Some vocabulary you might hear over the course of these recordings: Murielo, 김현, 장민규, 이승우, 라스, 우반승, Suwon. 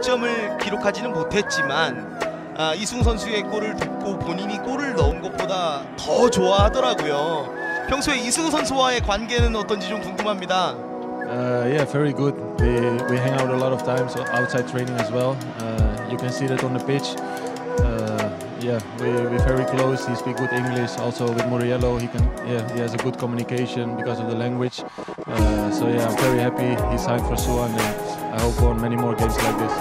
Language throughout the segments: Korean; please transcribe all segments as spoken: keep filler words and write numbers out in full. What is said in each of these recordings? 득점을 기록하지는 못했지만 아, 이승우 선수의 골을 돕고 본인이 골을 넣은 것보다 더 좋아하더라고요. 평소에 이승우 선수와의 관계는 어떤지 좀 궁금합니다. Uh, yeah, very good. We we hang out a lot of times outside training as well. Uh, you can see that on the pitch. Uh, yeah, we we're very close. He speaks good English. Also with Murielo, he can yeah he has a good communication because of the language. Uh, so yeah, I'm very happy he signed for Suwon, and I hope on many more games like this.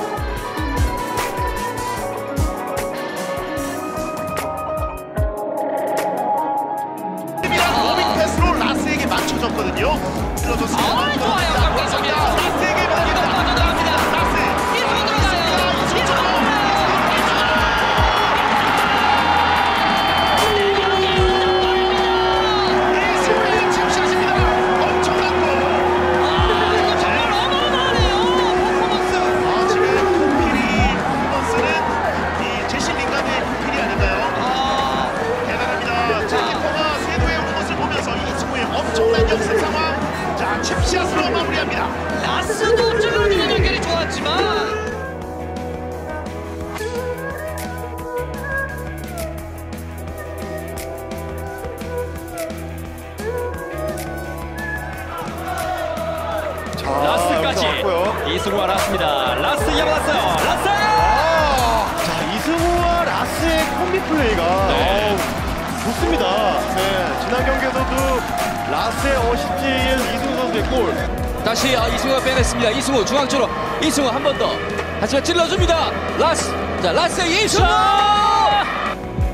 칩샷으로 마무리합니다. 라스도 찔러주는 연결이 좋았지만 자, 라스까지 이승우와 라스입니다. 라스 이어받았어요. 라스! 아, 자, 이승우와 라스의 콤비 플레이가 네. 어, 좋습니다. 네, 지난 경기에서도 라스의 어시스트에 이승우 선수의 골. 다시 아, 이승우가 빼냈습니다. 이승우 중앙쪽으로 이승우 한 번 더. 하지만 찔러줍니다. 라스. 자 라스의 이승우.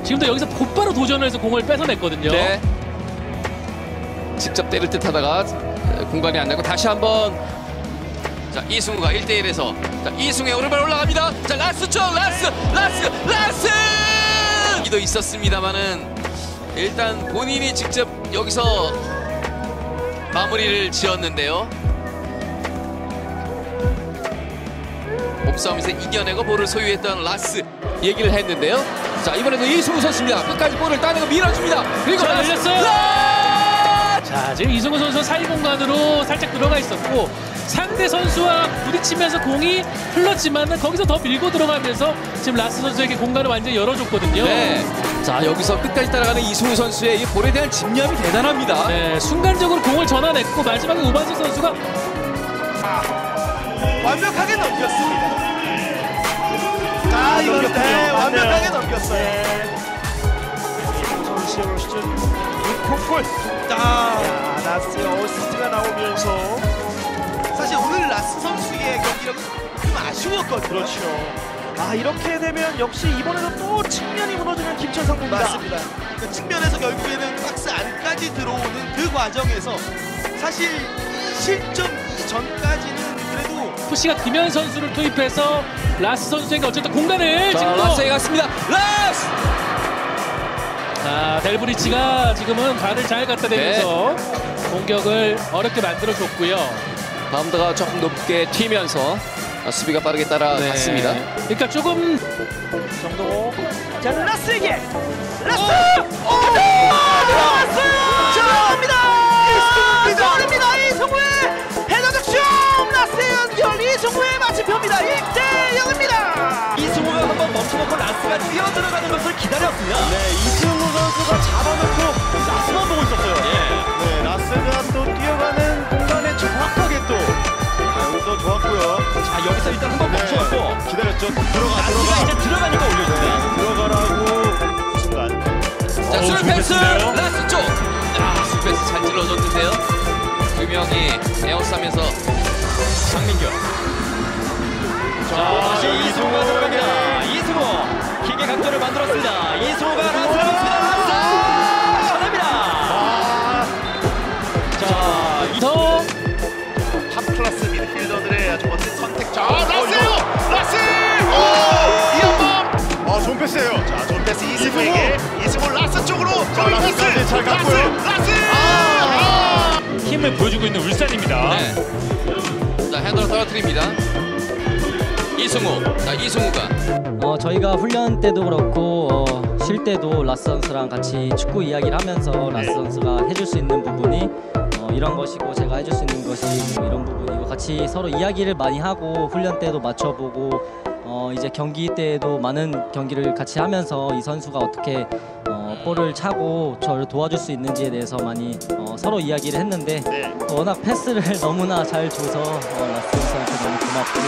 지금도 여기서 곧바로 도전을 해서 공을 뺏어냈거든요. 네. 직접 때릴 듯하다가 공간이 안 나고 다시 한 번. 자 이승우가 일 대 일에서 자 이승우의 오른발 올라갑니다. 자 라스 쪽 라스 라스 라스. 기도 있었습니다만은 일단 본인이 직접 여기서. 마무리를 지었는데요. 몸싸움에서 이겨내고 볼을 소유했던 라스 얘기를 했는데요. 자 이번에도 이승우 선수입니다. 끝까지 볼을 따내고 밀어줍니다. 그리고 자, 라스. 자 지금 이승우 선수 사이 공간으로 살짝 들어가 있었고 상대 선수와 부딪히면서 공이 흘렀지만은 거기서 더 밀고 들어가면서 지금 라스 선수에게 공간을 완전히 열어줬거든요. 네. 자 여기서 끝까지 따라가는 이승우 선수의 이 볼에 대한 집념이 대단합니다. 네, 순간적으로 공을 전환했고 마지막에 우반승 선수가 완벽하게 넘겼습니다. 아 이건 네, 완벽하게 넘겼어요. 네. 이승우 선수의 육 골. 아, 라스의 어시스트가 나오면서 사실 오늘 라스 선수의 경기력은 좀 아쉬웠거든요. 그렇죠. 아 이렇게 되면 역시 이번에도 또 측면이 무너지는 김현 상공입니다. 맞습니다. 그러니까 측면에서 결국에는 박스 안까지 들어오는 그 과정에서 사실 실점 이전까지는 그래도 푸시가 김현 선수를 투입해서 라스 선수에게 어쨌든 공간을 자, 지금도 라스에 갔습니다. 라스! 자 델브리치가 지금은 발을 잘 갖다 대면서 네. 공격을 어렵게 만들어줬고요. 바운드가 조금 높게 튀면서 수비가 빠르게 따라갔습니다. 네. 그러니까 조금 정도. 자 라스에게 라스. 들어갔어요. 들어갑니다. 이승우입니다. 이승우의 헤더 득점. 라스의 연결. 이승우의 마침표입니다. 일 대 영입니다. 이승우가 한번 멈춰놓고 라스가 뛰어 들어가는 것을 기다렸습니다. 네, 이승우 선수가 잡아놓고 라스만 보고 있었어요. 예. 네, 라스가 또 뛰어가는 공간에 정확하게 또. 또 좋았고요. 자 여기서 일단 한번 멈춰왔고 네, 기다렸죠. 들어가 들어가. 이제 들어가니까 올려준다. 들어가라고 순간. 자 술 패스 라스 쪽. 아 술 패스 잘 찔러줬는데요. 두 명이 에어싸면서 장민규. 자, 자 다시 이승우가 들어갑니다. 이승우 킥의 각도를 만들었습니다. 이승우가 라스를 붙습니다. 라스 잘합니다. 아, 자 이승우. 탑클래스 미드필더들의 아주 멋진 선택. 자, 라스요! 라스! 오! 이한번! 아, 좋은 패스예요. 자, 좋은 패스 이승우에게. 이승우 라스 쪽으로. 자, 라스까지 잘 갔고요. 라스! 아! 힘을 보여주고 있는 울산입니다. 네. 자, 헤더를 떨어뜨립니다. 이승우. 자, 이승우가. 어, 저희가 훈련 때도 그렇고 어, 쉴 때도 라스 선수랑 같이 축구 이야기를 하면서 라스 선수가 해줄 수 있는 부분이 어, 뭐 이런 것이고 제가 해줄 수 있는 것이 뭐 이런 부분이고 같이 서로 이야기를 많이 하고 훈련 때도 맞춰보고 어 이제 경기 때에도 많은 경기를 같이 하면서 이 선수가 어떻게 어 볼을 차고 저를 도와줄 수 있는지에 대해서 많이 어 서로 이야기를 했는데 네. 워낙 패스를 너무나 잘 줘서 어 라스 선수한테 너무 고맙고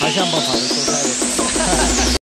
다시 한번 박수 쏘셔야겠습니다.